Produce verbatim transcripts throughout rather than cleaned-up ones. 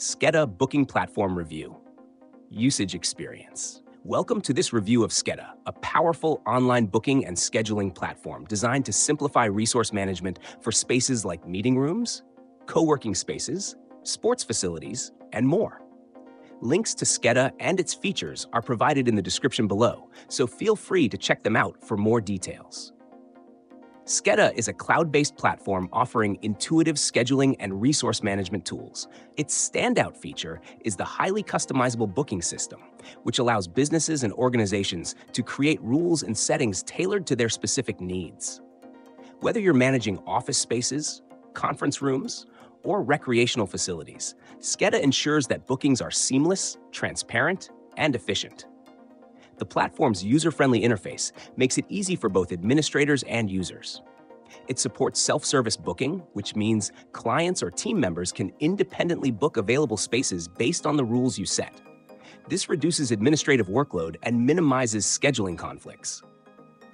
Skedda Booking Platform Review. Usage experience. Welcome to this review of Skedda, a powerful online booking and scheduling platform designed to simplify resource management for spaces like meeting rooms, co-working spaces, sports facilities, and more. Links to Skedda and its features are provided in the description below, so feel free to check them out for more details. Skedda is a cloud-based platform offering intuitive scheduling and resource management tools. Its standout feature is the highly customizable booking system, which allows businesses and organizations to create rules and settings tailored to their specific needs. Whether you're managing office spaces, conference rooms, or recreational facilities, Skedda ensures that bookings are seamless, transparent, and efficient. The platform's user-friendly interface makes it easy for both administrators and users. It supports self-service booking, which means clients or team members can independently book available spaces based on the rules you set. This reduces administrative workload and minimizes scheduling conflicts.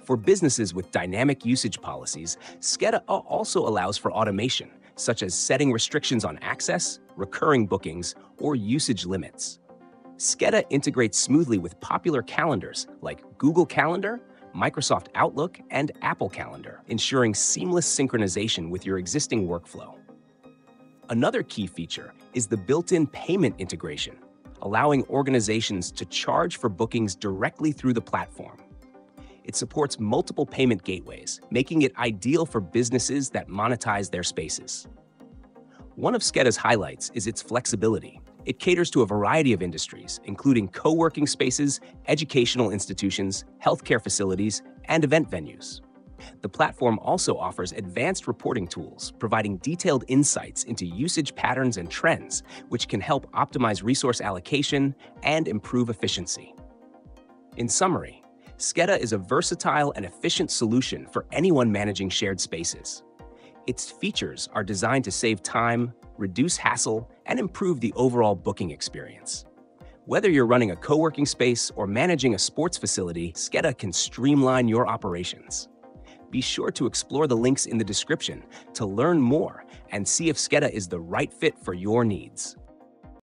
For businesses with dynamic usage policies, Skedda also allows for automation, such as setting restrictions on access, recurring bookings, or usage limits. Skedda integrates smoothly with popular calendars like Google Calendar, Microsoft Outlook, and Apple Calendar, ensuring seamless synchronization with your existing workflow. Another key feature is the built-in payment integration, allowing organizations to charge for bookings directly through the platform. It supports multiple payment gateways, making it ideal for businesses that monetize their spaces. One of Skedda's highlights is its flexibility. It caters to a variety of industries, including co-working spaces, educational institutions, healthcare facilities, and event venues. The platform also offers advanced reporting tools, providing detailed insights into usage patterns and trends, which can help optimize resource allocation and improve efficiency. In summary, Skedda is a versatile and efficient solution for anyone managing shared spaces. Its features are designed to save time, reduce hassle, and improve the overall booking experience. Whether you're running a co-working space or managing a sports facility, Skedda can streamline your operations. Be sure to explore the links in the description to learn more and see if Skedda is the right fit for your needs.